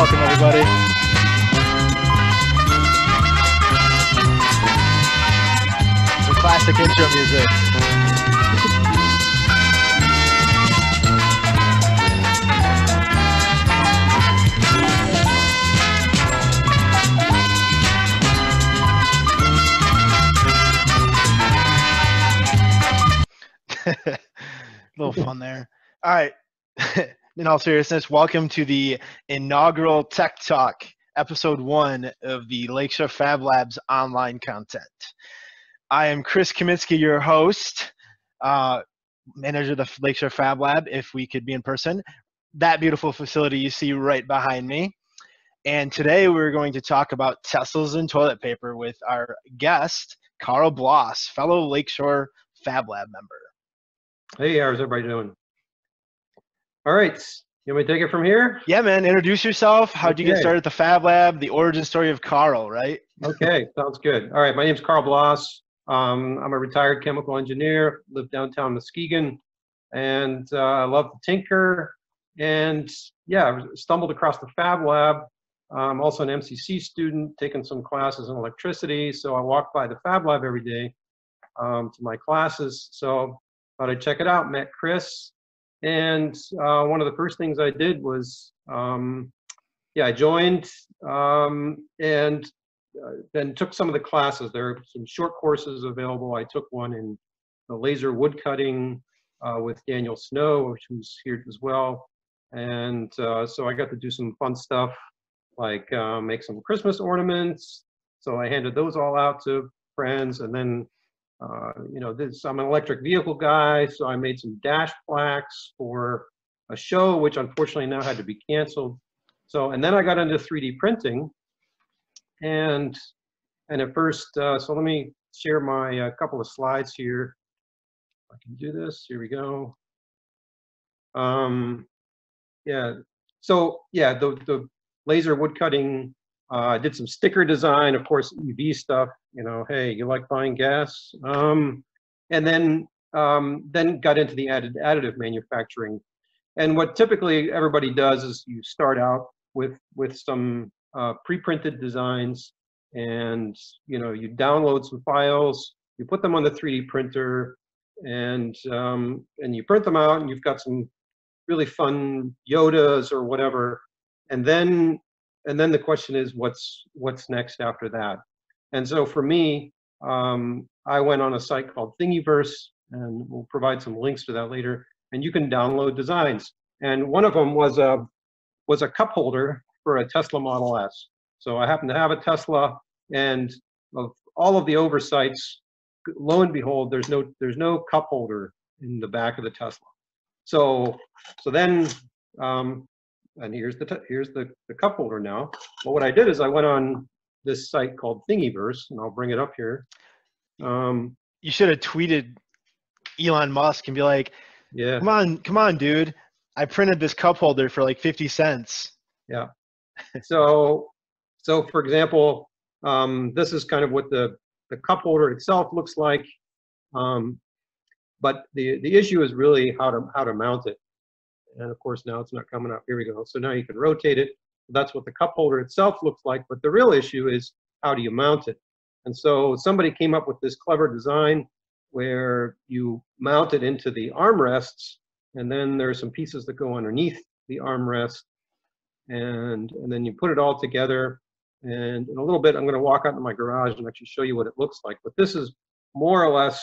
Welcome, everybody. The classic intro music. A little fun there. All right. In all seriousness, welcome to the inaugural Tech Talk, episode 1 of the Lakeshore Fab Lab's online content. I am Chris Kaminsky, your host, manager of the Lakeshore Fab Lab, if we could be in person. That beautiful facility you see right behind me. And today we're going to talk about Teslas and toilet paper with our guest, Karl Bloss, fellow Lakeshore Fab Lab member. Hey, how's everybody doing? All right, you want me to take it from here? Yeah, man, introduce yourself. How'd you get started at the Fab Lab? The origin story of Karl, right? Okay, sounds good. All right, my name's Karl Bloss. I'm a retired chemical engineer, live downtown Muskegon, and I love to tinker. And yeah, stumbled across the Fab Lab. I'm also an MCC student, taking some classes in electricity. So I walk by the Fab Lab every day to my classes. So thought I'd check it out, met Chris. And one of the first things I did was, I joined and then took some of the classes. There are some short courses available. I took one in the laser woodcutting with Daniel Snow, who's here as well. And so I got to do some fun stuff, like make some Christmas ornaments. So I handed those all out to friends. And then I'm an electric vehicle guy, so I made some dash plaques for a show, which unfortunately now had to be canceled. So, and then I got into 3D printing, and at first, so let me share my couple of slides here. I can do this. Here we go. The laser woodcutting. I did some sticker design, of course, EV stuff, you know, hey, you like buying gas? And then got into the additive manufacturing. And what typically everybody does is you start out with some pre-printed designs and, you know, you download some files, you put them on the 3D printer and you print them out and you've got some really fun Yodas or whatever. And then the question is, what's next after that? And so for me, I went on a site called Thingiverse, and we'll provide some links to that later. And you can download designs. And one of them was a cup holder for a Tesla Model S. So I happen to have a Tesla, and of all of the oversights, lo and behold, there's no cup holder in the back of the Tesla. And here's the cup holder now. Well, what I did is I went on this site called Thingiverse, and I'll bring it up here. You should have tweeted Elon Musk and be like, "Yeah, come on, dude! I printed this cup holder for like 50 cents." Yeah. So for example, this is kind of what the cup holder itself looks like, but the issue is really how to mount it. And of course, now it's not coming up. Here we go. So now you can rotate it. That's what the cup holder itself looks like. But the real issue is, how do you mount it? And so somebody came up with this clever design where you mount it into the armrests, and then there are some pieces that go underneath the armrest. And then you put it all together. And in a little bit, I'm going to walk out to my garage and actually show you what it looks like. But this is more or less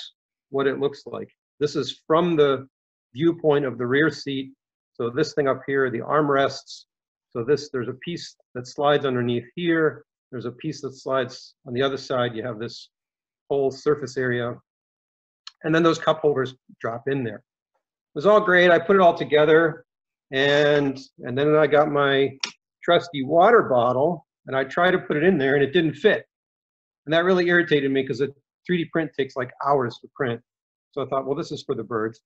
what it looks like. This is from the viewpoint of the rear seat. So this thing up here, the armrests. So this, there's a piece that slides underneath here. There's a piece that slides on the other side. You have this whole surface area. And then those cup holders drop in there. It was all great. I put it all together. And then I got my trusty water bottle. And I tried to put it in there, and it didn't fit. And that really irritated me, because a 3D print takes like hours to print. So I thought, well, this is for the birds.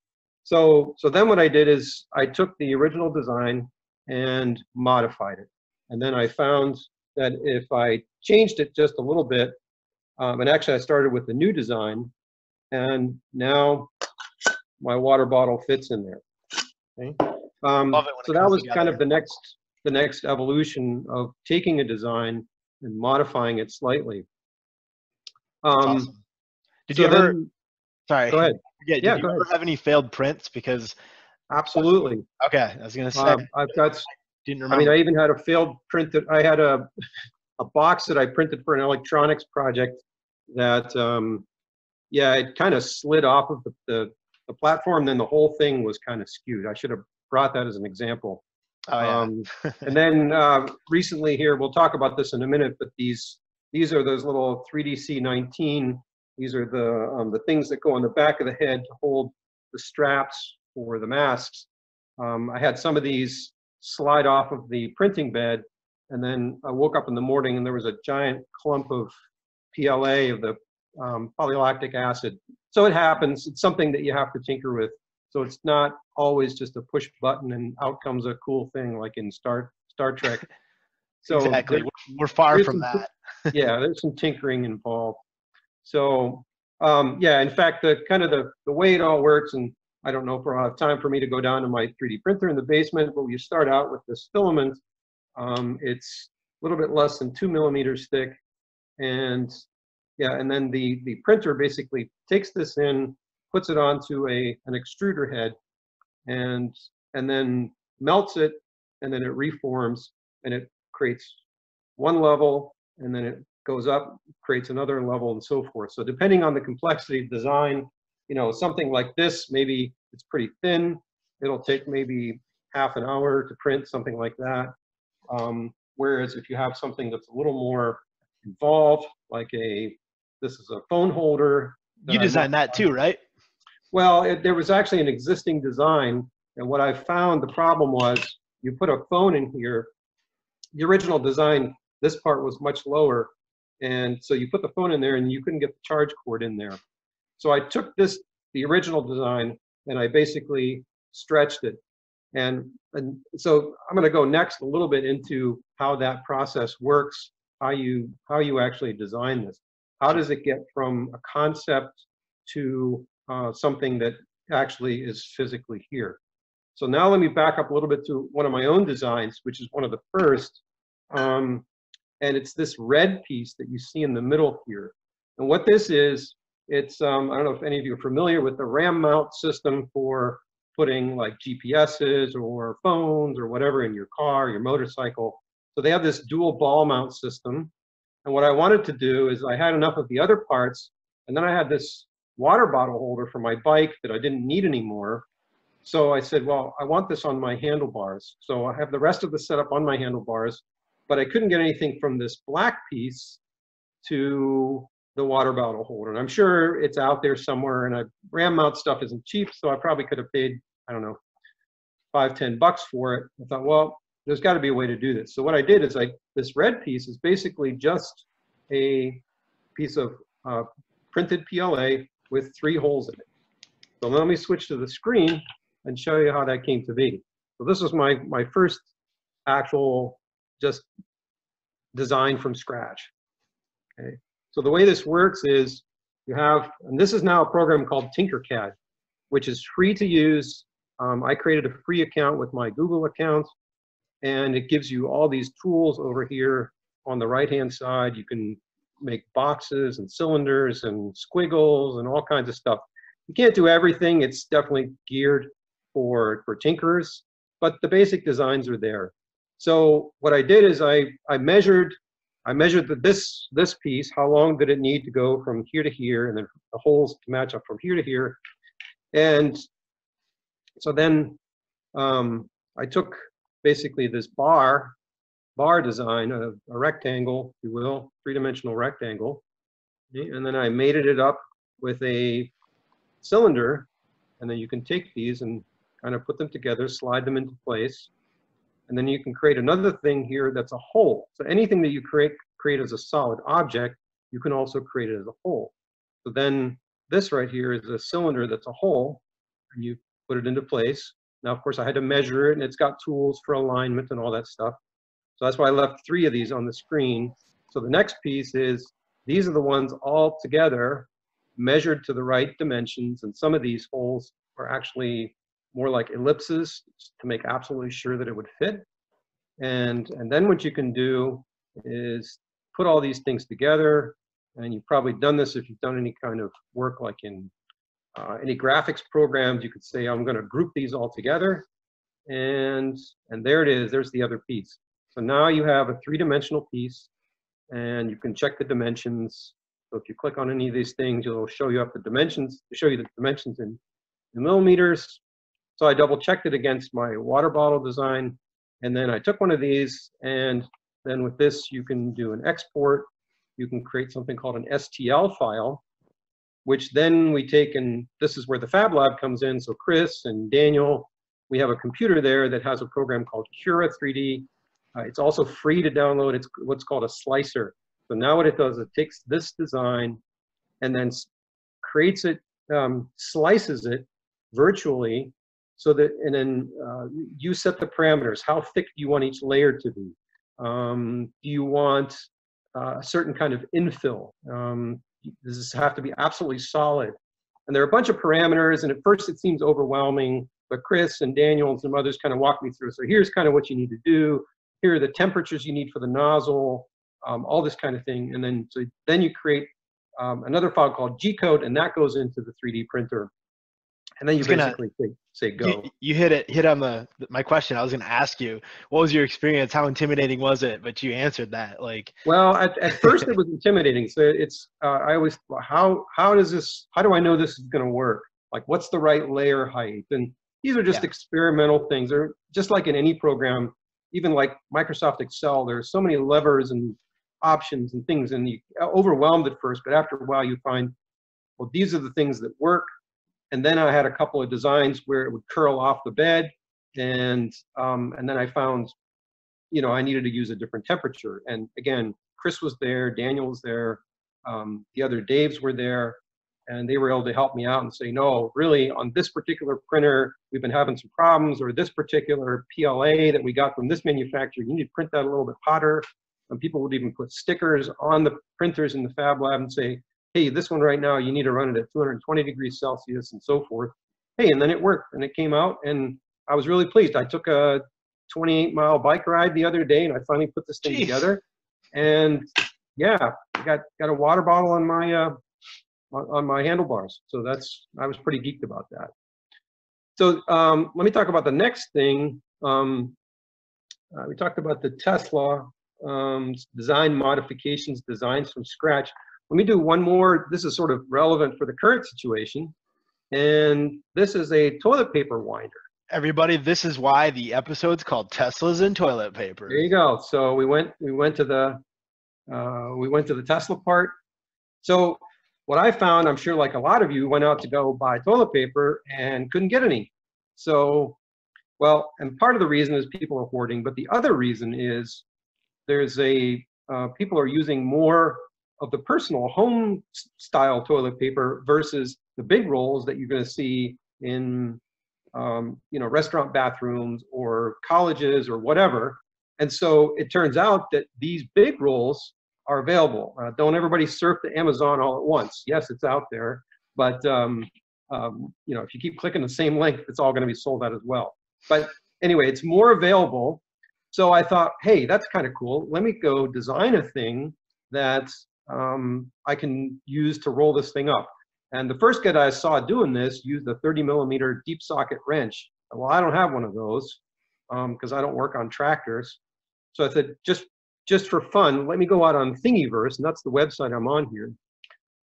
So then what I did is I took the original design and modified it. And then I found that if I changed it just a little bit, and actually I started with the new design, and now my water bottle fits in there. Okay. Love it when it comes together. Kind of the next the next evolution of taking a design and modifying it slightly. Awesome. Did you ever? Sorry. Go ahead. Yeah. Did you ever have any failed prints? Because absolutely. Okay, I was gonna say. Didn't remember. I mean, I even had a failed print that I had a box that I printed for an electronics project that, yeah, it kind of slid off of the platform. Then the whole thing was kind of skewed. I should have brought that as an example. Oh, yeah. And then recently here, we'll talk about this in a minute, but these are those little 3DC19. These are the things that go on the back of the head to hold the straps for the masks. I had some of these slide off of the printing bed, and then I woke up in the morning and there was a giant clump of PLA of the polylactic acid. So it happens. It's something that you have to tinker with. So it's not always just a push button and out comes a cool thing like in Star Trek. So exactly. We're far from that. Yeah, there's some tinkering involved. So yeah, in fact, the kind of the way it all works, and I don't know if I'll have time for me to go down to my 3D printer in the basement, but you start out with this filament. It's a little bit less than 2 millimeters thick. And yeah, and then the printer basically takes this in, puts it onto an extruder head, and then melts it, and then it reforms, and it creates one level, and then it goes up, creates another level, and so forth. So depending on the complexity of design, you know, something like this, maybe it's pretty thin. It'll take maybe half an hour to print, something like that. Whereas if you have something that's a little more involved, like this is a phone holder. You designed that too, right? Well, there was actually an existing design, and what I found the problem was you put a phone in here. The original design, this part was much lower, and so you put the phone in there and you couldn't get the charge cord in there. So I took the original design, and I basically stretched it. And so I'm going to go next a little bit into how that process works, how you actually design this. How does it get from a concept to something that actually is physically here? So now let me back up a little bit to one of my own designs, which is one of the first. And it's this red piece that you see in the middle here. And what this is, it's, I don't know if any of you are familiar with the RAM mount system for putting like GPSs or phones or whatever in your car, your motorcycle. So they have this dual ball mount system. And what I wanted to do is I had enough of the other parts, and then I had this water bottle holder for my bike that I didn't need anymore. So I said, well, I want this on my handlebars. So I have the rest of the setup on my handlebars, but I couldn't get anything from this black piece to the water bottle holder. And I'm sure it's out there somewhere, and RAM mount stuff isn't cheap, so I probably could have paid, I don't know, $5, $10 for it. I thought, well, there's got to be a way to do this. So what I did is this red piece is basically just a piece of printed PLA with 3 holes in it. So let me switch to the screen and show you how that came to be. So this was my first actual just design from scratch. Okay. So the way this works is you have, and this is now a program called Tinkercad, which is free to use. I created a free account with my Google account, and it gives you all these tools over here on the right-hand side. You can make boxes and cylinders and squiggles and all kinds of stuff. You can't do everything. It's definitely geared for tinkerers, but the basic designs are there. So what I did is I measured this piece, how long did it need to go from here to here, and then the holes to match up from here to here. And so then I took basically this bar design, a rectangle, if you will, 3-dimensional rectangle. And then I mated it up with a cylinder. And then you can take these and kind of put them together, slide them into place. And then you can create another thing here that's a hole. So anything that you create as a solid object, you can also create it as a hole. So then this right here is a cylinder that's a hole, and you put it into place. Now, of course, I had to measure it, and it's got tools for alignment and all that stuff. So that's why I left 3 of these on the screen. So the next piece is, these are the ones all together measured to the right dimensions. And some of these holes are actually more like ellipses to make absolutely sure that it would fit. And then what you can do is put all these things together, and you've probably done this if you've done any kind of work like in any graphics programs. You could say, I'm going to group these all together, and there it is, there's the other piece. So now you have a three-dimensional piece, and you can check the dimensions. So if you click on any of these things, it'll show you up the dimensions, show you the dimensions in millimeters. So I double-checked it against my water bottle design, and then I took one of these, and then with this, you can do an export. You can create something called an STL file, which then we take, and this is where the Fab Lab comes in. So Chris and Daniel, we have a computer there that has a program called Cura 3D. It's also free to download. It's what's called a slicer. So now what it does, it takes this design and then creates it, slices it virtually so that, and then you set the parameters. How thick do you want each layer to be? Do you want a certain kind of infill? Does this have to be absolutely solid? And there are a bunch of parameters, and at first it seems overwhelming, but Chris and Daniel and some others kind of walked me through. So here's kind of what you need to do. Here are the temperatures you need for the nozzle, all this kind of thing. And then, so then you create another file called G-code, and that goes into the 3D printer. And then you basically say go. You hit on my question. I was going to ask you, what was your experience? How intimidating was it? But you answered that. Like, well, at first it was intimidating. So it's I always, how does this? How do I know this is going to work? Like, what's the right layer height? And these are just experimental things. They're just like in any program, even like Microsoft Excel. There's so many levers and options and things, and you overwhelmed at first. But after a while, you find, well, these are the things that work. And then I had a couple of designs where it would curl off the bed, and then I found, you know, I needed to use a different temperature. And again, Chris was there, Daniel was there, the other Daves were there, and they were able to help me out and say, no, really, on this particular printer, we've been having some problems, or this particular PLA that we got from this manufacturer, you need to print that a little bit hotter. And people would even put stickers on the printers in the Fab Lab and say, hey, this one right now, you need to run it at 220 degrees Celsius and so forth. Hey, and then it worked, and it came out, and I was really pleased. I took a 28-mile bike ride the other day, and I finally put this thing together. And yeah, I got a water bottle on my handlebars. So that's, I was pretty geeked about that. So let me talk about the next thing. We talked about the Tesla design modifications, designs from scratch. Let me do one more. This is sort of relevant for the current situation. And this is a toilet paper winder. Everybody, this is why the episode's called Teslas and Toilet Paper. There you go. So we went to the Tesla part. So what I found, I'm sure like a lot of you, went out to go buy toilet paper and couldn't get any. So, well, and part of the reason is people are hoarding, but the other reason is there's a people are using more of the personal home style toilet paper versus the big rolls that you're going to see in you know, restaurant bathrooms or colleges or whatever. And so it turns out that these big rolls are available. Don't everybody surf the Amazon all at once. Yes, it's out there, but you know, if you keep clicking the same link, it's all going to be sold out as well. But anyway, it's more available. So I thought, hey, that's kind of cool. Let me go design a thing that's I can use to roll this thing up. And the first guy I saw doing this used a 30-millimeter deep socket wrench. Well, I don't have one of those because I don't work on tractors. So I said, just for fun, let me go out on Thingiverse, and that's the website I'm on here.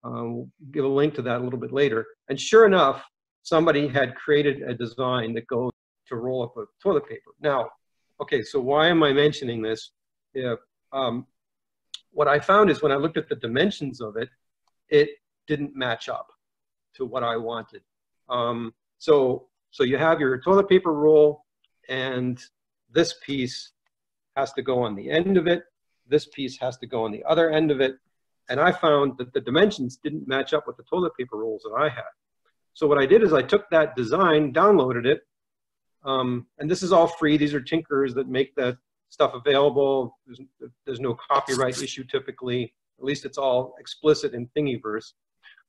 We'll give a link to that a little bit later. And sure enough, somebody had created a design that goes to roll up a toilet paper. Now, okay, so why am I mentioning this? If, what I found is when I looked at the dimensions of it, it didn't match up to what I wanted. So you have your toilet paper roll, and this piece has to go on the end of it. This piece has to go on the other end of it. And I found that the dimensions didn't match up with the toilet paper rolls that I had. So what I did is I took that design, downloaded it, and this is all free. These are tinkerers that make that stuff available. There's no copyright issue typically, at least it's all explicit in Thingiverse.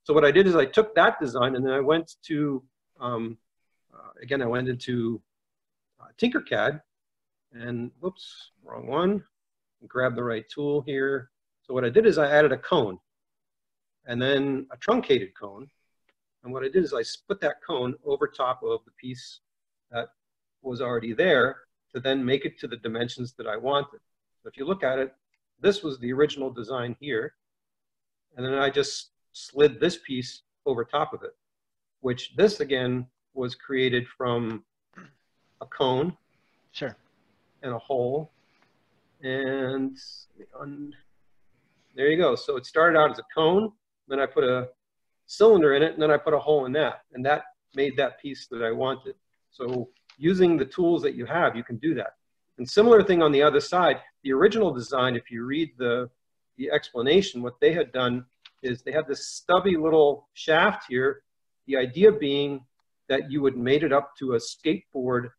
So what I did is I took that design, and then I went to, again, I went into Tinkercad, and whoops, wrong one. Grab the right tool here. So what I did is I added a cone and then a truncated cone. And what I did is I split that cone over top of the piece that was already there to then make it to the dimensions that I wanted. So if you look at it, this was the original design here. And then I just slid this piece over top of it, which this again was created from a cone. Sure. And a hole. And there you go. So it started out as a cone, then I put a cylinder in it, and then I put a hole in that. And that made that piece that I wanted. So using the tools that you have, you can do that. And similar thing on the other side, the original design, if you read the explanation, what they had done is they had this stubby little shaft here. The idea being that you would mate it up to a skateboard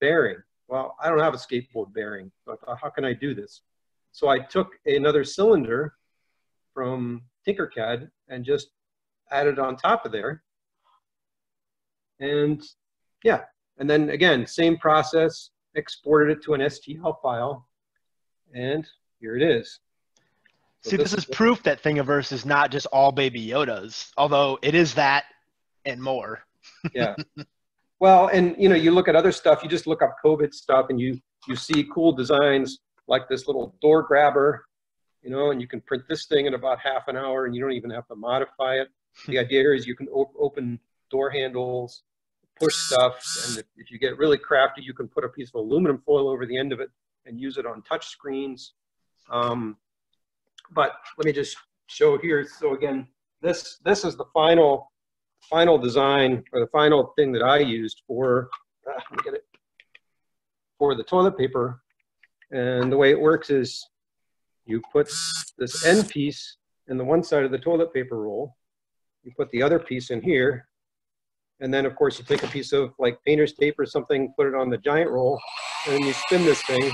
bearing. Well, I don't have a skateboard bearing, so I thought, how can I do this? So I took another cylinder from Tinkercad and just added it on top of there. And yeah, and then again, same process, exported it to an STL file, and here it is. So see, this is proof that Thingiverse is not just all baby Yodas, although it is that and more. Yeah. Well, and you know, you look at other stuff, you just look up COVID stuff and you see cool designs like this little door grabber, you know, and you can print this thing in about half an hour and you don't even have to modify it. The idea here is you can open door handles, push stuff, and if you get really crafty, you can put a piece of aluminum foil over the end of it and use it on touch screens. But let me just show here. So again, this is the final design, or the final thing that I used for for the toilet paper. And the way it works is you put this end piece in the one side of the toilet paper roll, you put the other piece in here, and then of course you take a piece of like painter's tape or something, put it on the giant roll, and then you spin this thing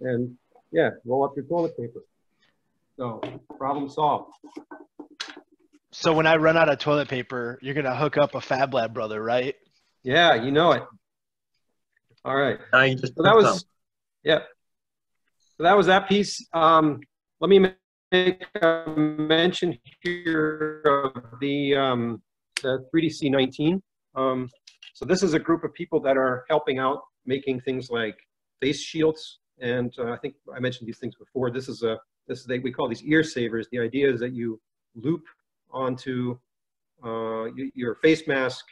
and yeah, roll up your toilet paper. So problem solved. So when I run out of toilet paper, you're going to hook up a Fab Lab brother, right? Yeah, you know it. All right. So that was, yeah. So that was that piece. Let me make a mention here of the 3DC19. So this is a group of people that are helping out making things like face shields. And I think I mentioned these things before. We call these ear savers. The idea is that you loop onto your face mask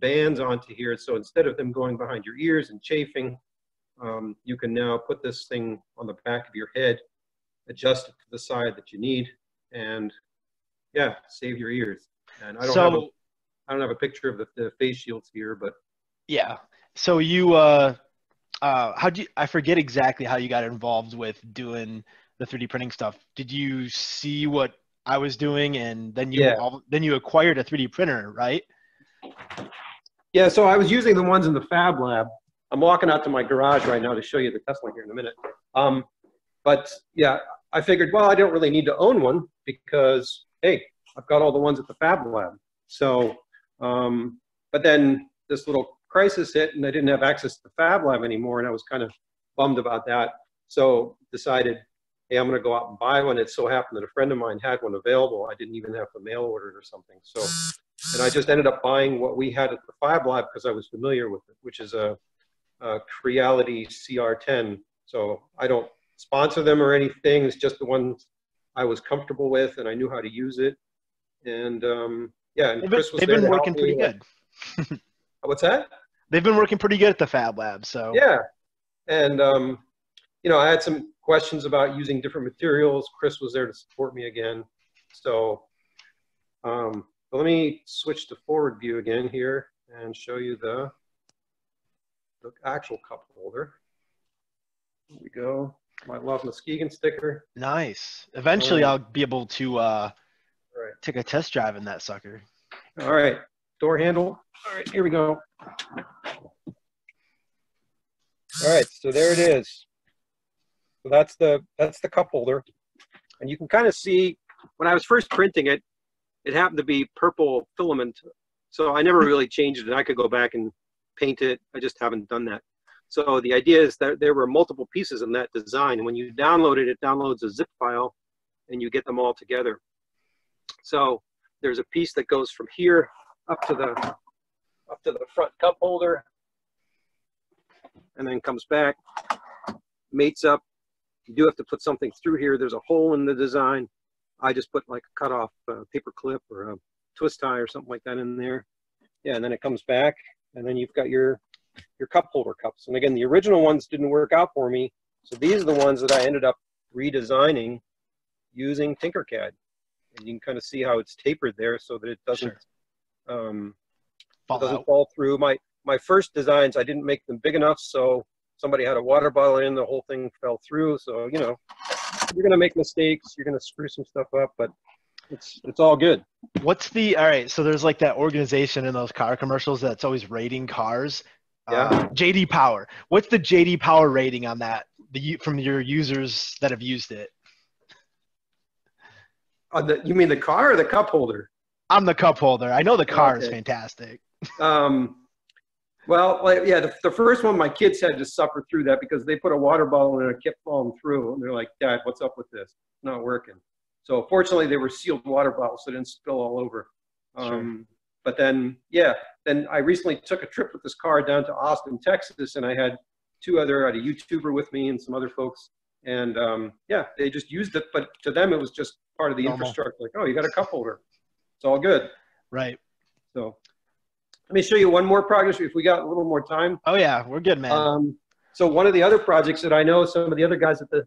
bands onto here. So instead of them going behind your ears and chafing, you can now put this thing on the back of your head, adjust it to the side that you need, and yeah, save your ears. And I don't have a picture of the face shields here, but yeah. So you, I forget exactly how you got involved with doing the 3D printing stuff. Did you see what I was doing, and then you acquired a 3D printer, right? Yeah, so I was using the ones in the Fab Lab. I'm walking out to my garage right now to show you the Tesla here in a minute. But yeah, I figured, well, I don't really need to own one because, hey, I've got all the ones at the Fab Lab. So, but then this little crisis hit and I didn't have access to the Fab Lab anymore, and I was kind of bummed about that. So decided, hey, I'm going to go out and buy one. It so happened that a friend of mine had one available. I didn't even have to mail order it or something. So, and I just ended up buying what we had at the Fab Lab because I was familiar with it, which is a Creality CR10. So I don't sponsor them or anything. It's just the ones I was comfortable with and I knew how to use it. And yeah, and Chris was there. They've been working pretty good. What's that? They've been working pretty good at the Fab Lab. So yeah, and you know, I had some questions about using different materials. Chris was there to support me again. So let me switch to forward view again here and show you the actual cup holder. Here we go. My love Muskegon sticker. Nice. Eventually I'll be able to take a test drive in that sucker. All right. Door handle. All right. Here we go. All right. So there it is. So that's the cup holder, and you can kind of see when I was first printing it, it happened to be purple filament, so I never really changed it. And I could go back and paint it. I just haven't done that. So the idea is that there were multiple pieces in that design. When you download it, it downloads a zip file and you get them all together. So there's a piece that goes from here up to the front cup holder, and then comes back, mates up. You do have to put something through here. There's a hole in the design. I just put like a cutoff paper clip or a twist tie or something like that in there. Yeah, and then it comes back, and then you've got your cup holder cups. And again, the original ones didn't work out for me, so these are the ones that I ended up redesigning using Tinkercad. And you can kind of see how it's tapered there so that it doesn't, sure, doesn't fall through. My first designs, I didn't make them big enough, so somebody had a water bottle in, the whole thing fell through. So, you know, you're going to make mistakes, you're going to screw some stuff up, but it's all good. What's the, all right, so there's like that organization in those car commercials that's always rating cars. Yeah. J.D. Power. What's the J.D. Power rating on that, from your users that have used it? You mean the car or the cup holder? I'm the cup holder. I know the car is fantastic. Well, like, yeah, the first one, my kids had to suffer through that because they put a water bottle in and it kept falling through. And they're like, Dad, what's up with this? It's not working. So fortunately, they were sealed water bottles, so they didn't spill all over. Sure. But then, yeah, then I recently took a trip with this car down to Austin, Texas, and I had I had a YouTuber with me and some other folks. And yeah, they just used it, but to them, it was just part of the infrastructure. Like, oh, you got a cup holder. It's all good. Right. So let me show you one more project if we got a little more time. Oh yeah, we're good, man. So one of the other projects that I know some of the other guys at the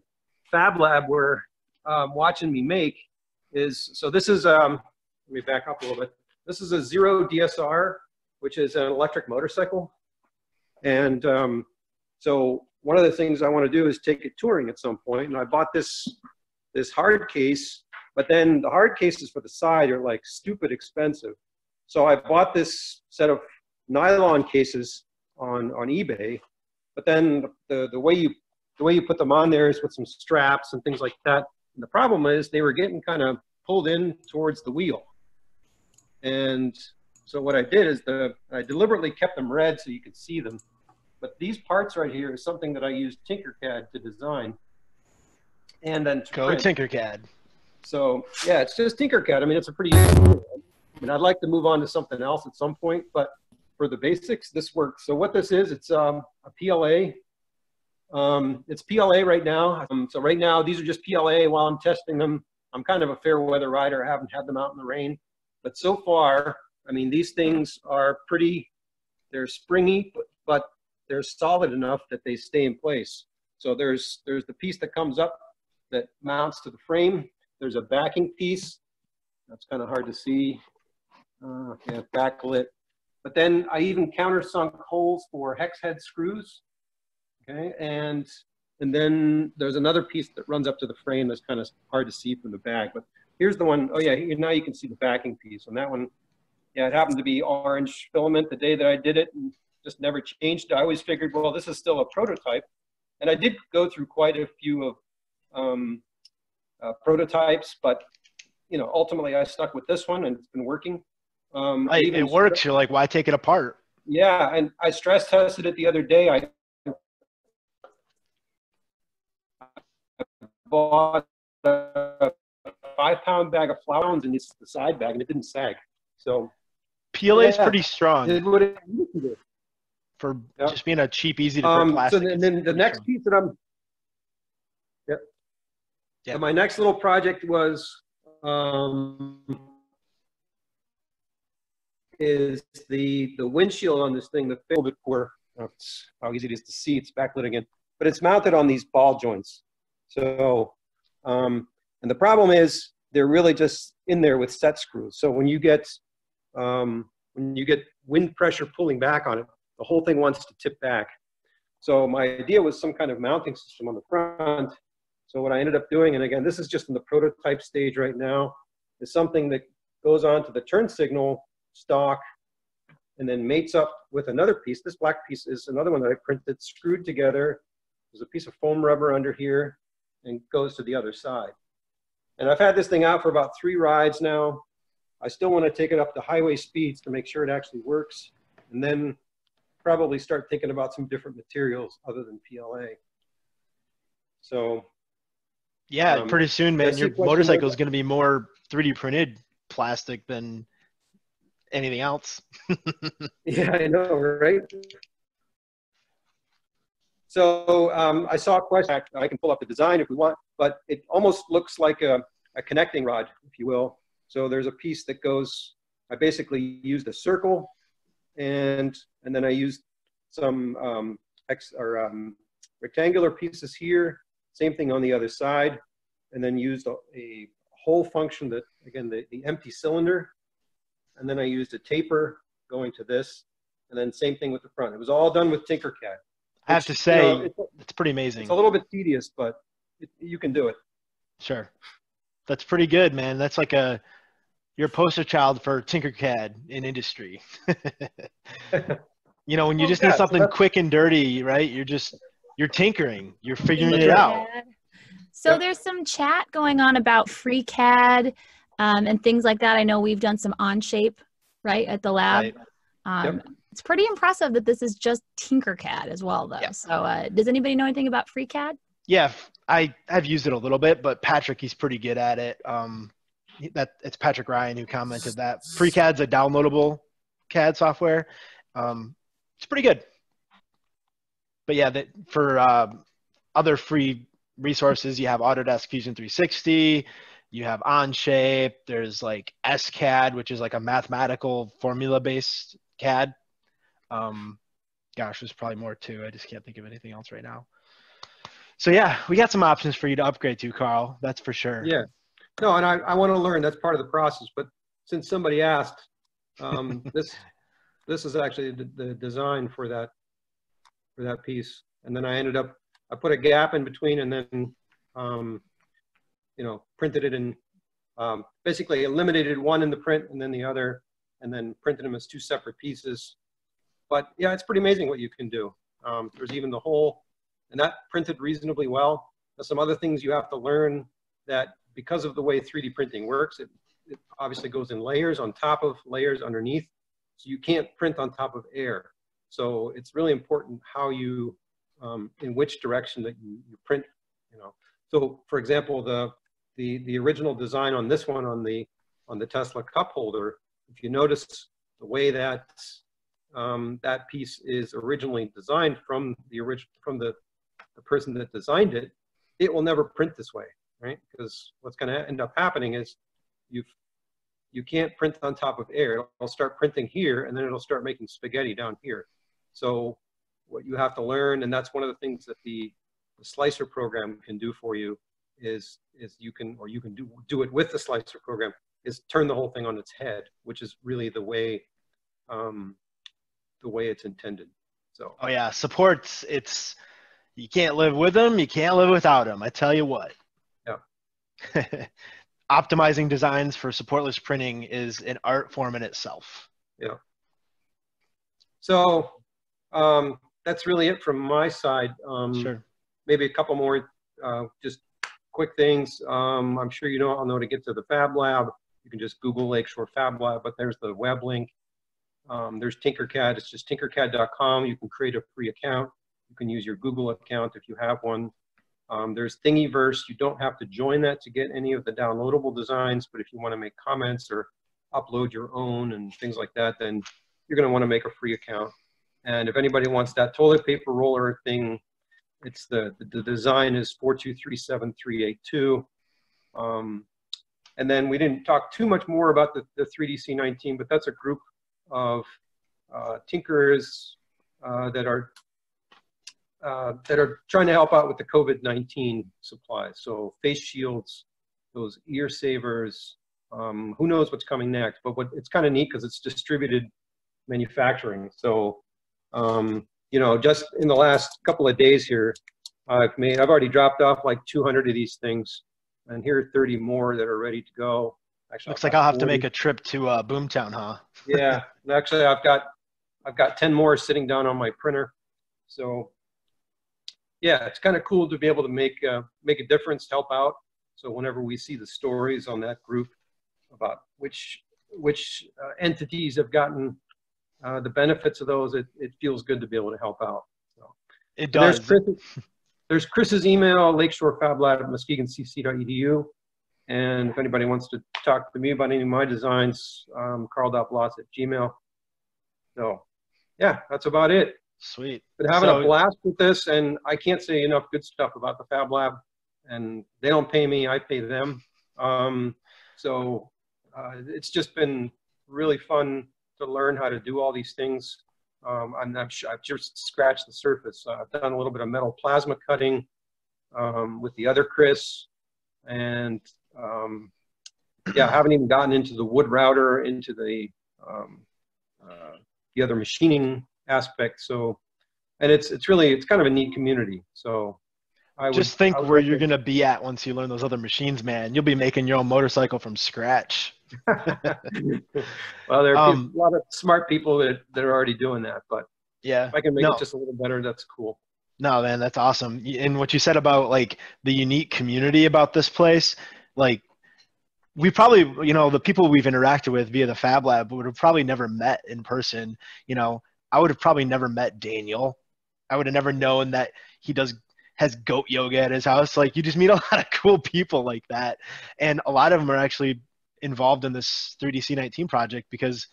Fab Lab were watching me make is, so this is, let me back up a little bit. This is a Zero DSR, which is an electric motorcycle. And so one of the things I want to do is take it touring at some point. And I bought this hard case, but then the hard cases for the side are like stupid expensive. So I bought this set of nylon cases on eBay, but then the way you put them on there is with some straps and things like that. And the problem is they were getting kind of pulled in towards the wheel. And so what I did is I deliberately kept them red so you could see them. But these parts right here is something that I used Tinkercad to design, and then to print. Tinkercad. So yeah, it's just Tinkercad. I mean, it's a pretty useful one. I mean, I'd like to move on to something else at some point, but for the basics, this works. So what this is, it's a PLA. It's PLA right now. So right now, these are just PLA. While I'm testing them, I'm kind of a fair weather rider. I haven't had them out in the rain, but so far, I mean, these things are pretty. They're springy, but they're solid enough that they stay in place. So there's the piece that comes up that mounts to the frame. There's a backing piece. That's kind of hard to see. Okay, backlit. But then I even countersunk holes for hex head screws. Okay, and then there's another piece that runs up to the frame that's kind of hard to see from the back. But here's the one, oh yeah, now you can see the backing piece. And that one, yeah, it happened to be orange filament the day that I did it. And just never changed. I always figured, well, this is still a prototype. And I did go through quite a few of prototypes, but you know, ultimately I stuck with this one and it's been working. It works. You're like, why take it apart? Yeah. And I stress tested it the other day. I bought a 5-pound bag of flour and it's the side bag and it didn't sag. So PLA is pretty strong. It would have needed for just being a cheap, easy to print plastic. So then the next piece that I'm, so my next little project was, is the windshield on this thing, the bit poor, how easy it is to see, it's backlit again, but it's mounted on these ball joints. So, and the problem is they're really just in there with set screws. So when you get wind pressure pulling back on it, the whole thing wants to tip back. So my idea was some kind of mounting system on the front. So what I ended up doing, and again, this is just in the prototype stage right now, is something that goes on to the turn signal stock and then mates up with another piece. This black piece is another one that I printed, screwed together. There's a piece of foam rubber under here and goes to the other side. And I've had this thing out for about 3 rides now. I still want to take it up to highway speeds to make sure it actually works. And then probably start thinking about some different materials other than PLA. So yeah, pretty soon, man, your motorcycle is going to be more 3D printed plastic than anything else. Yeah, I know, right? So I saw a question. I can pull up the design if we want, but it almost looks like a connecting rod, if you will. So there's a piece that goes, I basically used a circle, and then I used some rectangular pieces here. Same thing on the other side, and then used a whole function that, again, the empty cylinder, and then I used a taper going to this, and then same thing with the front. It was all done with Tinkercad. I have to say, you know, it's pretty amazing. It's a little bit tedious, but you can do it. Sure. That's pretty good, man. That's like your poster child for Tinkercad in industry. You know, when you just need something quick and dirty, right? You're tinkering, you're figuring it out. So there's some chat going on about FreeCAD and things like that. I know we've done some Onshape, right, at the lab. Right. It's pretty impressive that this is just Tinkercad as well, though. Yeah. So does anybody know anything about FreeCAD? Yeah, I've used it a little bit, but Patrick, he's pretty good at it. It's Patrick Ryan who commented that. FreeCAD's a downloadable CAD software. It's pretty good. But yeah, for other free resources, you have Autodesk Fusion 360, you have Onshape, there's like SCAD, which is like a mathematical formula-based CAD. Gosh, there's probably more too. I just can't think of anything else right now. So yeah, we got some options for you to upgrade to, Karl. That's for sure. Yeah. No, and I want to learn. That's part of the process. But since somebody asked, this is actually the design for that. For that piece, and then I put a gap in between, and then you know, printed it in, basically eliminated one in the print and then the other, and then printed them as two separate pieces. But yeah, it's pretty amazing what you can do. There's even the whole, and that printed reasonably well. There's some other things you have to learn that, because of the way 3D printing works, it obviously goes in layers on top of layers underneath, so you can't print on top of air. So it's really important how you, in which direction that you print, you know. So for example, the original design on this one, on the Tesla cup holder, if you notice the way that that piece is originally designed from the person that designed it, it will never print this way, right? Because what's going to end up happening is you can't print on top of air. It'll start printing here, and then it'll start making spaghetti down here. So what you have to learn, and that's one of the things that the slicer program can do for you, is you can do it with the slicer program, is turn the whole thing on its head, which is really the way it's intended. So. Oh yeah, supports. It's, you can't live with them, you can't live without them. I tell you what. Yeah. Optimizing designs for supportless printing is an art form in itself. Yeah. So that's really it from my side. Sure. Maybe a couple more just quick things. I'm sure you don't all know to get to the Fab Lab. You can just Google Lakeshore Fab Lab, but there's the web link. There's Tinkercad. It's just tinkercad.com. You can create a free account. You can use your Google account if you have one. There's Thingiverse. You don't have to join that to get any of the downloadable designs, but if you want to make comments or upload your own and things like that, then you're going to want to make a free account. And if anybody wants that toilet paper roller thing, it's the design is 4237382. And then we didn't talk too much more about the 3DC19, but that's a group of tinkerers that are trying to help out with the COVID-19 supplies. So face shields, those ear savers, who knows what's coming next, but it's kind of neat because it's distributed manufacturing. So, you know, just in the last couple of days here, I've already dropped off like 200 of these things, and here are 30 more that are ready to go. Actually, looks like I'll have to make a trip to Boomtown, huh? Yeah, actually I've got 10 more sitting down on my printer. So, yeah, it's kind of cool to be able to make a difference, help out. So whenever we see the stories on that group about which entities have gotten the benefits of those, it feels good to be able to help out. So. It does. There's Chris's email, lakeshorefablab@muskegoncc.edu. And if anybody wants to talk to me about any of my designs, karl.bloss@gmail. So, yeah, that's about it. Sweet. Been having a blast with this, and I can't say enough good stuff about the Fab Lab. And they don't pay me, I pay them. It's just been really fun to learn how to do all these things. I've just scratched the surface. I've done a little bit of metal plasma cutting with the other Chris. And yeah, I haven't even gotten into the wood router, into the other machining aspect. So, and it's kind of a neat community. So just think where you're going to be at once you learn those other machines, man. You'll be making your own motorcycle from scratch. Well, there are a lot of smart people that are already doing that, but yeah, if I can make it just a little better, that's cool. No, man, that's awesome. And what you said about like the unique community about this place, like we probably, you know, the people we've interacted with via the Fab Lab would have probably never met in person. You know, I would have probably never met Daniel. I would have never known that he has goat yoga at his house. Like you just meet a lot of cool people like that. And a lot of them are actually involved in this 3DC19 project because,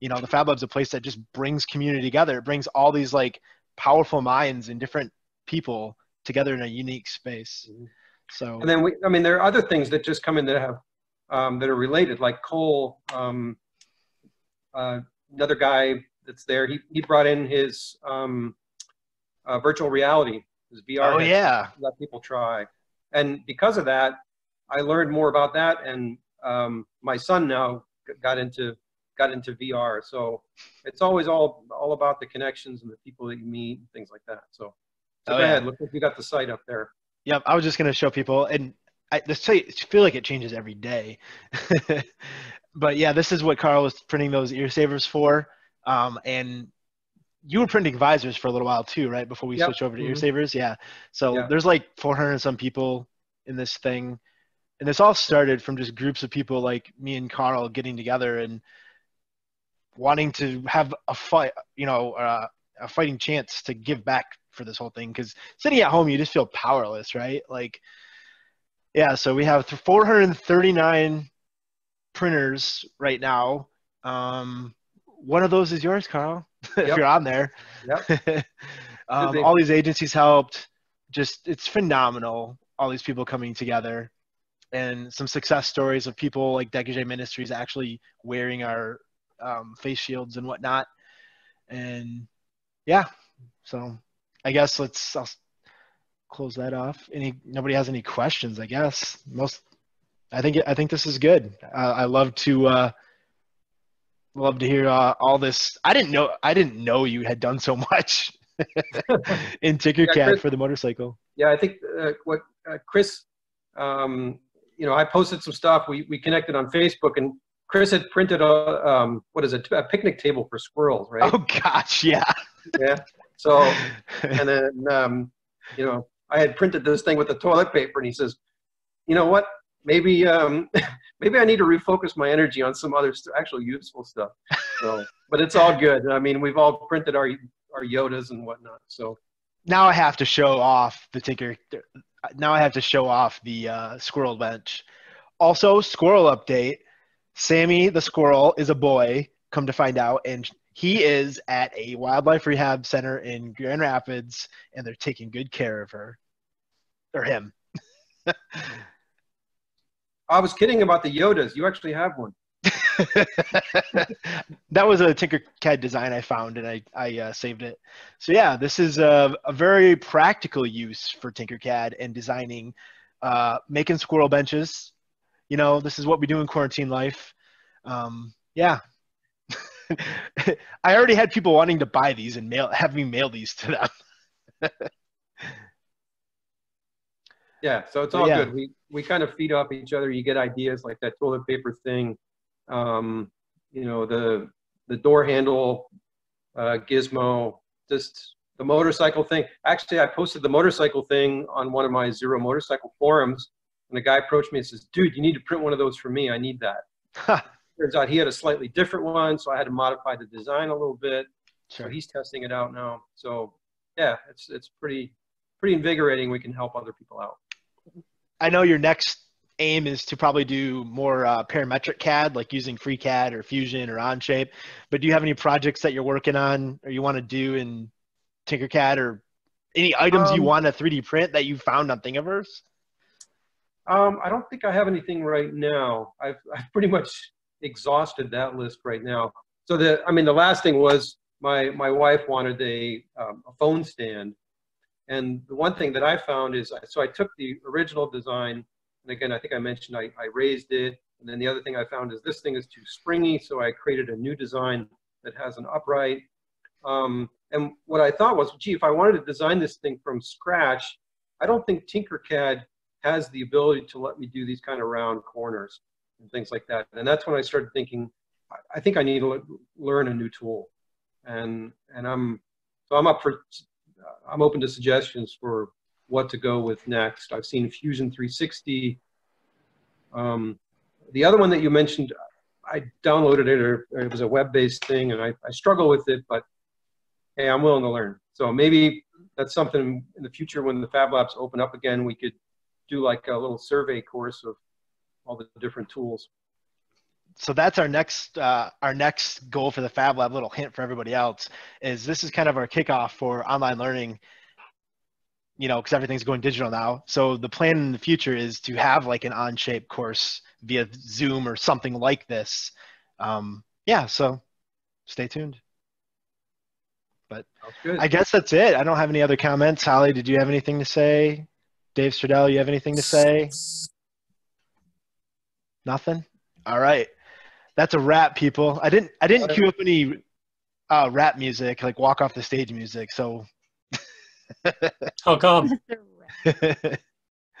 you know, the Fab Lab's a place that just brings community together. It brings all these like powerful minds and different people together in a unique space. So, and then there are other things that just come in that have, that are related, like Cole, another guy that's there, he brought in his virtual reality, his VR. Oh, yeah. Let people try. And because of that, I learned more about that, and my son now got into VR. So it's always all about the connections and the people that you meet and things like that. So go ahead. Look, you got the site up there. Yep. I was just going to show people, and the site, I feel like it changes every day. But yeah, this is what Karl was printing those ear savers for. And you were printing visors for a little while too, right? Before we switch over to ear savers. Yeah. So there's like 400 and some people in this thing. And this all started from just groups of people like me and Karl getting together and wanting to have a fight, you know, a fighting chance to give back for this whole thing. Because sitting at home, you just feel powerless, right? Like, yeah, so we have 439 printers right now. One of those is yours, Karl, if you're on there. Yep. All these agencies helped. Just, it's phenomenal, all these people coming together. And some success stories of people like Degage Ministries actually wearing our face shields and whatnot. And yeah, so I guess I'll close that off. Nobody has any questions, I guess. I think this is good. I love to hear all this. I didn't know you had done so much in Tinkercad for the motorcycle. Yeah, I think what Chris, you know, I posted some stuff. We connected on Facebook, and Chris had printed a picnic table for squirrels, right? Oh gosh, yeah. Yeah. So, and then you know, I had printed this thing with the toilet paper, and he says, "You know what? Maybe maybe I need to refocus my energy on some other actual useful stuff." So, but it's all good. I mean, we've all printed our Yodas and whatnot. So now I have to show off the Tinker. Now I have to show off the squirrel bench. Also, squirrel update. Sammy the squirrel is a boy, come to find out, and he is at a wildlife rehab center in Grand Rapids, and they're taking good care of her. Or him. I was kidding about the Yodas. You actually have one. That was a Tinkercad design I found, and I saved it. So yeah, this is a very practical use for Tinkercad and designing, making squirrel benches. You know, this is what we do in quarantine life. Yeah. I already had people wanting to buy these and have me mail these to them. Yeah, so it's all good. We kind of feed off each other. You get ideas like that toilet paper thing. You know, the door handle gizmo, just the motorcycle thing. Actually, I posted the motorcycle thing on one of my Zero motorcycle forums, and the guy approached me and says, "Dude, you need to print one of those for me. I need that." turns out he had a slightly different one, so I had to modify the design a little bit. Sure. So he's testing it out now. So yeah, it's pretty invigorating. We can help other people out. I know your next aim is to probably do more parametric CAD, like using FreeCAD or Fusion or Onshape. But do you have any projects that you're working on or you want to do in Tinkercad, or any items you want to 3D print that you found on Thingiverse? I don't think I have anything right now. I've pretty much exhausted that list right now. So I mean, the last thing was my wife wanted a phone stand. And the one thing that I found is, so I took the original design, and again, I think I mentioned I raised it. And then the other thing I found is this thing is too springy. So I created a new design that has an upright. And what I thought was, gee, if I wanted to design this thing from scratch, I don't think Tinkercad has the ability to let me do these kind of round corners and things like that. And that's when I started thinking, I think I need to learn a new tool. And I'm open to suggestions for what to go with next. I've seen Fusion 360. The other one that you mentioned, I downloaded it, or it was a web-based thing, and I struggle with it, but hey, I'm willing to learn. So maybe that's something in the future when the Fab Labs open up again, we could do like a little survey course of all the different tools. So that's our next goal for the Fab Lab, little hint for everybody else, is this is kind of our kickoff for online learning, you know, because everything's going digital now. So the plan in the future is to have like an Onshape course via Zoom or something like this. Yeah, so stay tuned. But I guess that's it. I don't have any other comments. Holly, did you have anything to say? Dave Stradell, you have anything to say? Nothing? All right. That's a wrap, people. I didn't queue up any rap music, like walk off the stage music. So how come?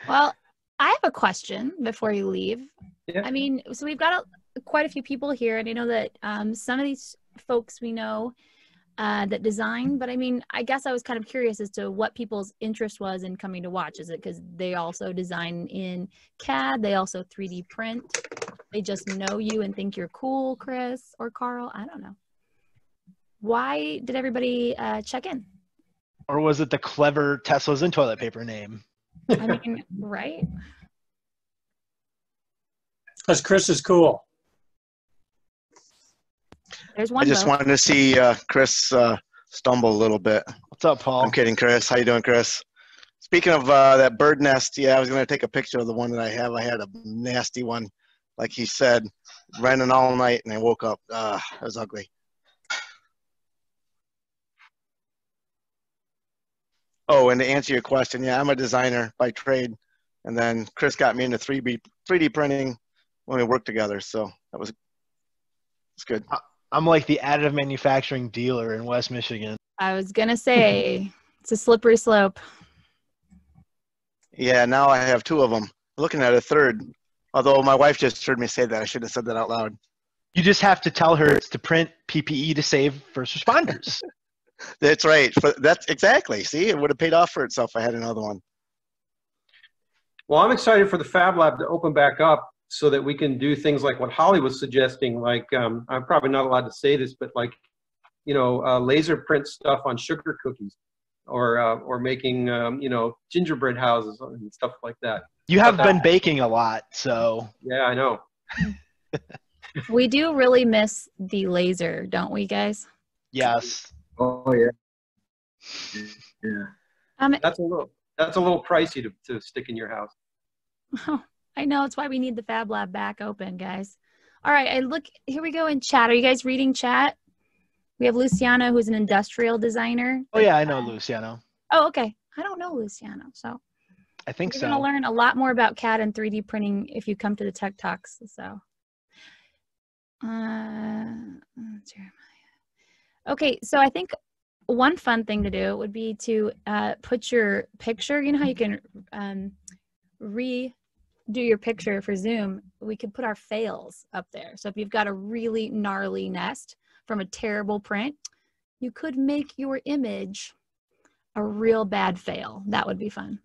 Well, I have a question before you leave. Yeah. I mean, so we've got quite a few people here, and I know that some of these folks we know that design, but I mean, I guess I was kind of curious as to what people's interest was in coming to watch. Is it because they also design in CAD? They also 3D print? They just know you and think you're cool, Chris or Karl? I don't know. Why did everybody check in? Or was it the clever Teslas and toilet paper name? I mean, right? Because Chris is cool. There's one. I just wanted to see Chris stumble a little bit. What's up, Paul? I'm kidding, Chris. How you doing, Chris? Speaking of that bird nest, yeah, I was going to take a picture of the one that I have. I had a nasty one, like he said, running all night, and I woke up. It was ugly. Oh, and to answer your question, yeah, I'm a designer by trade, and then Chris got me into 3D printing when we worked together, so that was good. I'm like the additive manufacturing dealer in West Michigan. I was going to say, it's a slippery slope. Yeah, now I have two of them. Looking at a third, although my wife just heard me say that. I shouldn't have said that out loud. You just have to tell her it's to print PPE to save first responders. That's right. That's exactly. See, it would have paid off for itself if I had another one. Well, I'm excited for the Fab Lab to open back up so that we can do things like what Holly was suggesting. Like, I'm probably not allowed to say this, but like, you know, laser print stuff on sugar cookies, or making, you know, gingerbread houses and stuff like that. You have been baking a lot, so. Yeah, I know. We do really miss the laser, don't we, guys? Yes. Oh yeah, yeah. That's a little pricey to stick in your house. Oh, I know. It's why we need the Fab Lab back open, guys. All right, here we go in chat. Are you guys reading chat? We have Luciano, who's an industrial designer. Oh yeah, I know Luciano. Oh okay, I don't know Luciano, so I think you're gonna learn a lot more about CAD and 3D printing if you come to the Tech Talks. So, Jeremiah. Okay, so I think one fun thing to do would be to put your picture, you know how you can redo your picture for Zoom? We could put our fails up there. So if you've got a really gnarly nest from a terrible print, you could make your image a real bad fail. That would be fun.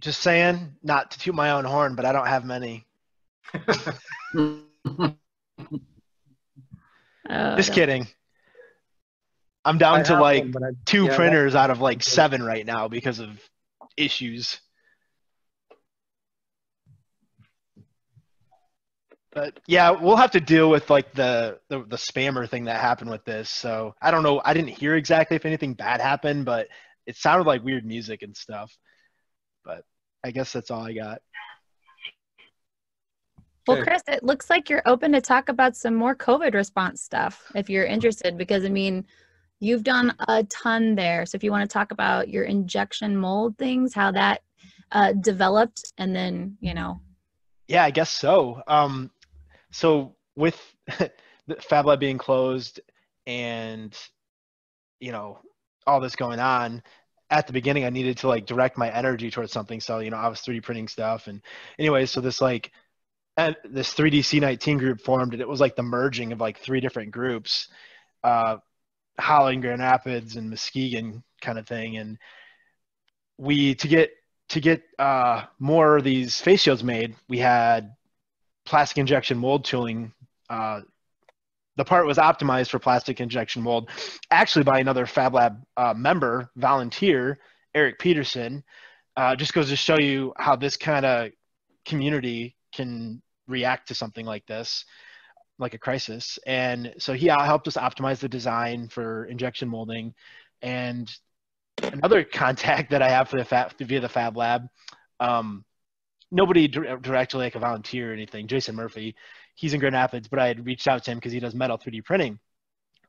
Just saying, not to toot my own horn, but I don't have many. Just kidding. I'm down to like two printers out of like 7 right now because of issues. But yeah, we'll have to deal with like the spammer thing that happened with this. So I don't know. I didn't hear exactly if anything bad happened, but it sounded like weird music and stuff. But I guess that's all I got. Well, Chris, it looks like you're open to talk about some more COVID response stuff if you're interested, because I mean, you've done a ton there. So if you want to talk about your injection mold things, how that developed, and then, you know. Yeah, I guess so. So with the Fab Lab being closed and, you know, all this going on, at the beginning I needed to like direct my energy towards something. So, you know, I was 3D printing stuff. And anyway, so this like, and this 3DC19 group formed, and it was like the merging of like 3 different groups, Holland, Grand Rapids, and Muskegon kind of thing. And we, to get more of these face shields made, we had plastic injection mold tooling. The part was optimized for plastic injection mold, actually by another Fab Lab member, volunteer, Eric Peterson. Just goes to show you how this kind of community can react to something like this, like a crisis. And so he helped us optimize the design for injection molding. And another contact that I have for the via the Fab Lab, nobody directly like a volunteer or anything, Jason Murphy, he's in Grand Rapids, but I had reached out to him because he does metal 3D printing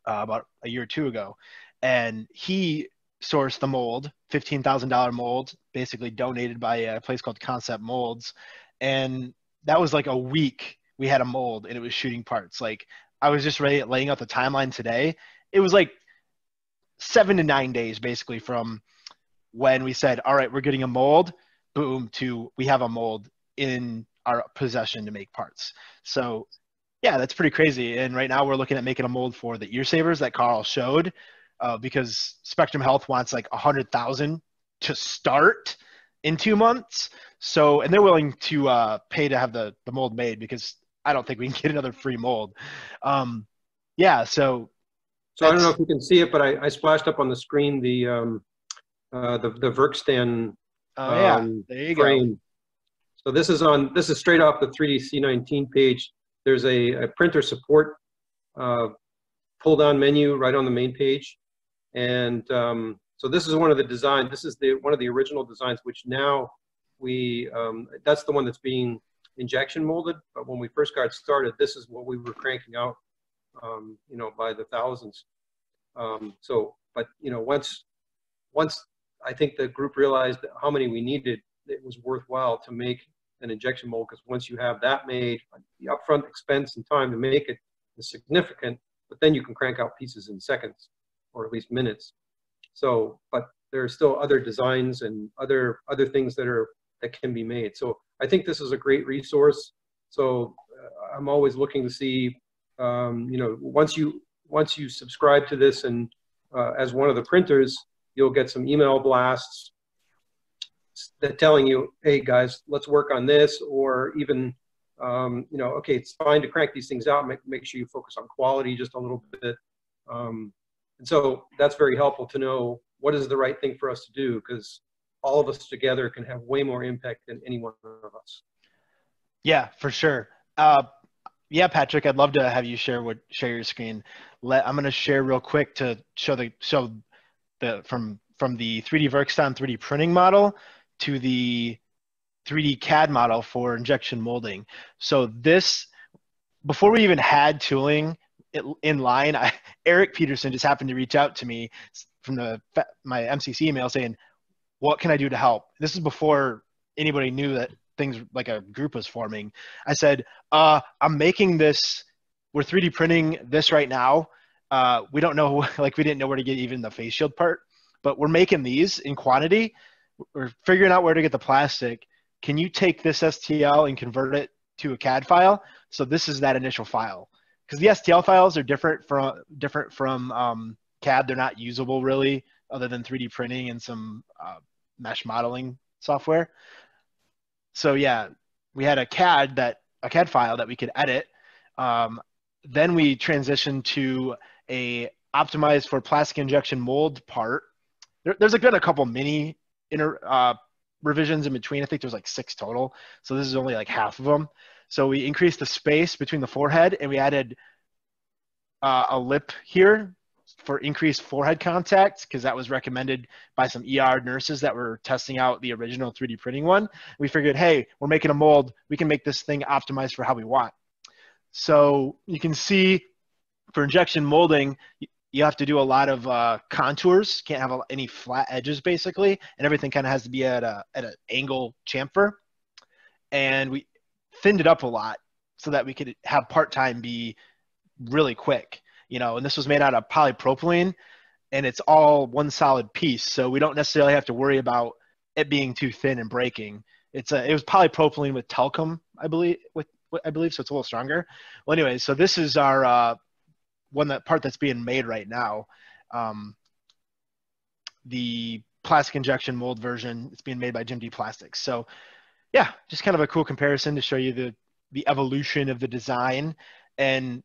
about a year or 2 ago. And he sourced the mold, $15,000 mold, basically donated by a place called Concept Molds. And that was like a week we had a mold and it was shooting parts. Like I was just laying out the timeline today. It was like 7 to 9 days basically from when we said, all right, we're getting a mold, boom, to we have a mold in our possession to make parts. So yeah, that's pretty crazy. And right now we're looking at making a mold for the ear savers that Karl showed because Spectrum Health wants like 100,000 to start in 2 months. So, and they're willing to pay to have the mold made because I don't think we can get another free mold. Yeah, so. So I don't know if you can see it, but I splashed up on the screen the Verkstan there you frame. Go. So this is on, this is straight off the 3DC19 page. There's a printer support pull down menu right on the main page. And so this is one of the designs. This is one of the original designs, which now we, that's the one that's being injection molded. But when we first got started, this is what we were cranking out, you know, by the thousands. So, but you know, once I think the group realized that how many we needed, it was worthwhile to make an injection mold. Because once you have that made, the upfront expense and time to make it is significant, but then you can crank out pieces in seconds or at least minutes. So, but there are still other designs and other things that can be made. So I think this is a great resource. So I'm always looking to see, you know, once you subscribe to this and as one of the printers, you'll get some email blasts that telling you, hey guys, let's work on this, or even, you know, okay, it's fine to crank these things out. Make sure you focus on quality just a little bit. And so that's very helpful to know what is the right thing for us to do, because all of us together can have way more impact than any one of us. Yeah, for sure. Yeah, Patrick, I'd love to have you share your screen. I'm going to share real quick to show from the 3D Verkstan 3D printing model to the 3D CAD model for injection molding. So this, before we even had tooling in line, Eric Peterson just happened to reach out to me from my MCC email saying, what can I do to help? This is before anybody knew that things like a group was forming. I said, I'm making this, we're 3D printing this right now. We don't know, like we didn't know where to get even the face shield part, but we're making these in quantity. We're figuring out where to get the plastic. Can you take this STL and convert it to a CAD file? So this is that initial file. Because the STL files are different from CAD. They're not usable really, other than 3D printing and some mesh modeling software. So yeah, we had a CAD file that we could edit Then we transitioned to a optimized for plastic injection mold part. There's been a couple mini revisions in between. I think there's like 6 total. So this is only like half of them. So we increased the space between the forehead, and we added a lip here for increased forehead contact, because that was recommended by some ER nurses that were testing out the original 3D printing one. We figured, hey, we're making a mold. We can make this thing optimized for how we want. So you can see for injection molding, you have to do a lot of contours. Can't have any flat edges basically, and everything kind of has to be at an angle chamfer. And we thinned it up a lot so that we could have part-time be really quick, you know. And this was made out of polypropylene, and it's all one solid piece, so we don't necessarily have to worry about it being too thin and breaking. It was polypropylene with talcum, I believe, so it's a little stronger. Well, anyway, so this is our part that's being made right now. The plastic injection mold version, it's being made by Jim D Plastics. So yeah, just kind of a cool comparison to show you the evolution of the design. And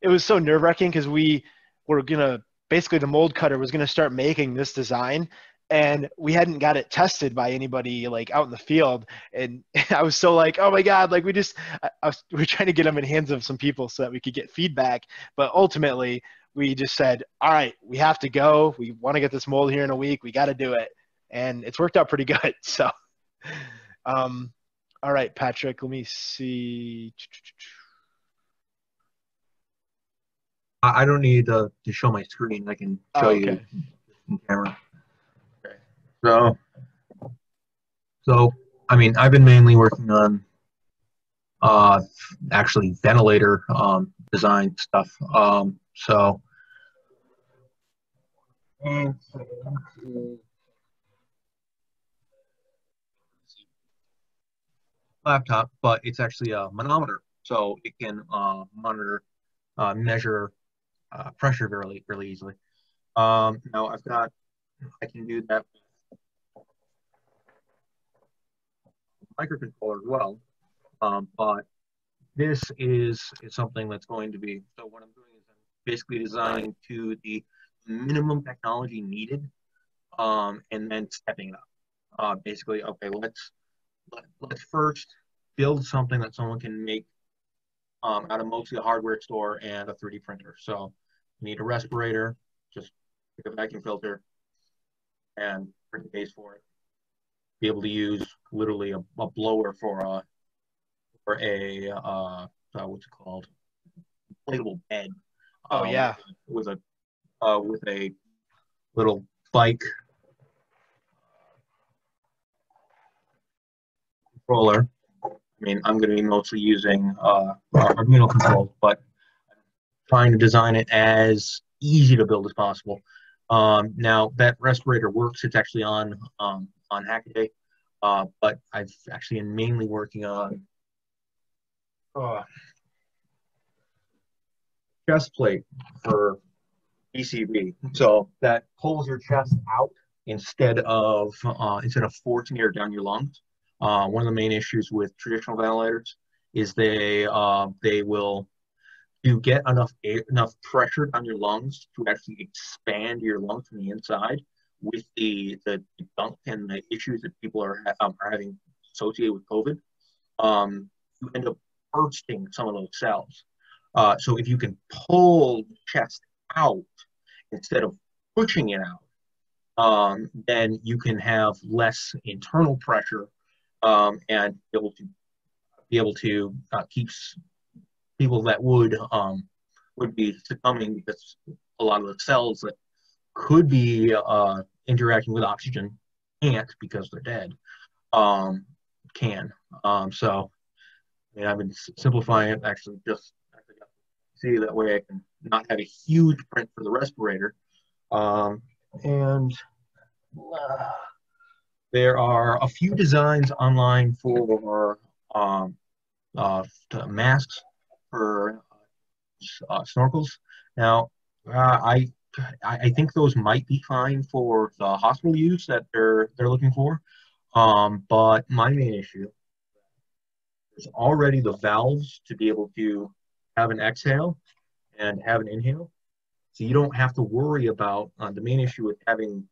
it was so nerve-wracking because we were gonna, basically the mold cutter was gonna start making this design, and we hadn't got it tested by anybody like out in the field. And I was so like, oh my God, like we were trying to get them in the hands of some people so that we could get feedback. But ultimately we just said, all right, we have to go. We want to get this mold here in a week. We got to do it. And it's worked out pretty good. So, all right, Patrick, let me see. I don't need to show my screen. I can show you in camera. So, I mean, I've been mainly working on actually ventilator design stuff. Laptop, but it's actually a manometer, so it can measure pressure really easily. Now I can do that with microcontroller as well, but this is something that's going to be, so what I'm doing is I'm basically designing to the minimum technology needed, and then stepping it up. Basically, okay, let's first build something that someone can make out of mostly a hardware store and a 3D printer. So you need a respirator, just pick a vacuum filter and print a base for it. Be able to use literally a blower for a what's it called, inflatable bed. Oh yeah, with a little bike controller. I mean, I'm going to be mostly using Arduino controls, but I'm trying to design it as easy to build as possible. Now that respirator works. It's actually on Hackaday, but I've actually been mainly working on chest plate for BCV. So that pulls your chest out instead of forcing air down your lungs. One of the main issues with traditional ventilators is they will, you get enough pressure on your lungs to actually expand your lungs from the inside, with the gunk and the issues that people are having associated with COVID, you end up bursting some of those cells. So if you can pull the chest out instead of pushing it out, then you can have less internal pressure and be able to keep people that would be succumbing, because a lot of the cells that could be interacting with oxygen can't because they're dead. So I mean, I've been simplifying it, actually, just see that way I can not have a huge print for the respirator. There are a few designs online for masks for snorkels. Now I think those might be fine for the hospital use that they're looking for, but my main issue there's already the valves to be able to have an exhale and have an inhale. So you don't have to worry about the main issue with having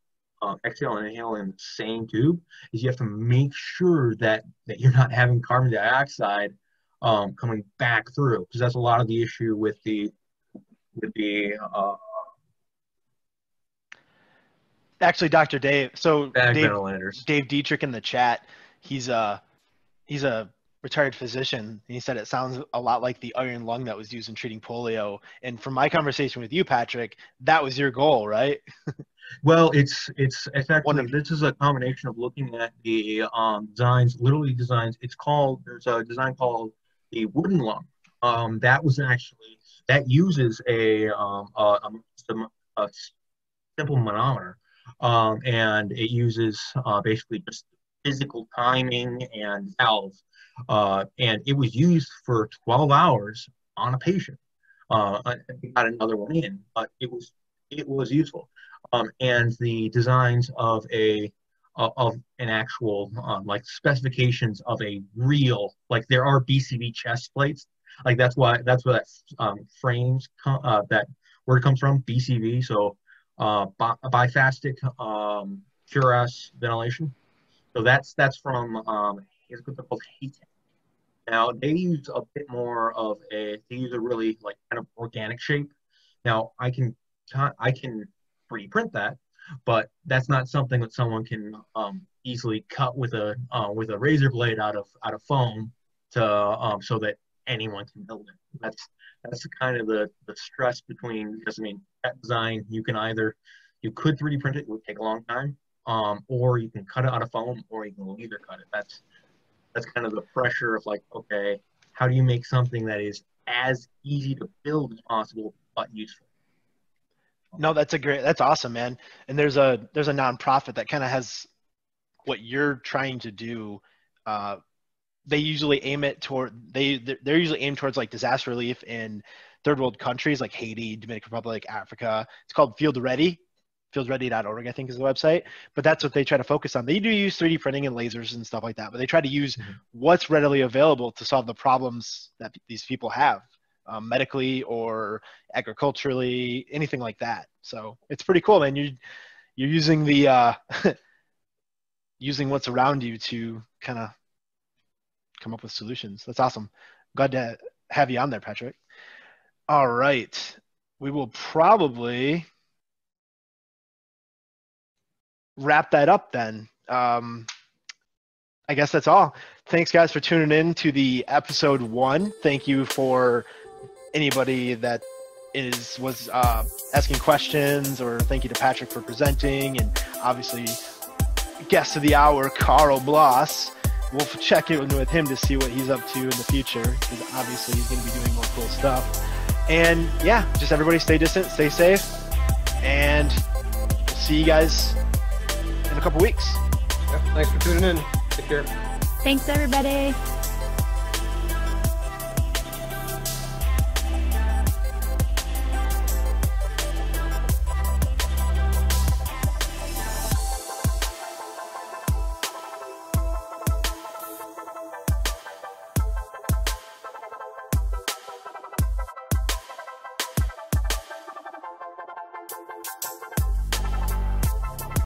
exhale and inhale in the same tube is you have to make sure that you're not having carbon dioxide coming back through, because that's a lot of the issue with the Actually, Dr. Dave. So Dave Dietrich in the chat, he's a retired physician, and he said it sounds a lot like the iron lung that was used in treating polio. And from my conversation with you, Patrick, that was your goal, right? Well, it's actually, this is a combination of looking at the designs, literally designs. It's called, there's a design called the wooden lung. That was actually, that uses a simple manometer, and it uses basically just physical timing and valve. And it was used for 12 hours on a patient. I got another one in, but it was useful. And the designs of an actual like specifications of a real, like there are BCV chest plates, like that's where that frames that word comes from, BCV. So bifastic cuirass ventilation. So that's from. It's what they're called HATEC. Now they use a bit more of a, they use a really like kind of organic shape. Now I can 3D print that, but that's not something that someone can easily cut with a razor blade out of foam to so that anyone can build it. That's kind of the stress between, because I mean that design you can either, you could 3D print it, it would take a long time, or you can cut it out of foam, or you can laser cut it. That's kind of the pressure of like, okay, how do you make something that is as easy to build as possible, but useful? No, that's awesome, man. And there's a nonprofit that kind of has what you're trying to do. They usually aim it toward, they're usually aimed towards like disaster relief in third world countries like Haiti, Dominican Republic, Africa. It's called Field Ready. FieldReady.org, I think, is the website, but that's what they try to focus on. They do use 3D printing and lasers and stuff like that, but they try to use what's readily available to solve the problems that these people have, medically or agriculturally, anything like that. So it's pretty cool, man. You're using the using what's around you to kind of come up with solutions. That's awesome. Glad to have you on there, Patrick. All right, we will probably wrap that up then. I guess that's all. Thanks guys for tuning in to the episode 1. Thank you for anybody that was asking questions, or thank you to Patrick for presenting, and obviously guest of the hour Karl Bloss. We'll check in with him to see what he's up to in the future, because obviously he's going to be doing more cool stuff. And yeah, just everybody stay distant, stay safe, and we'll see you guys in a couple weeks. Yep, thanks for tuning in. Take care. Thanks, everybody.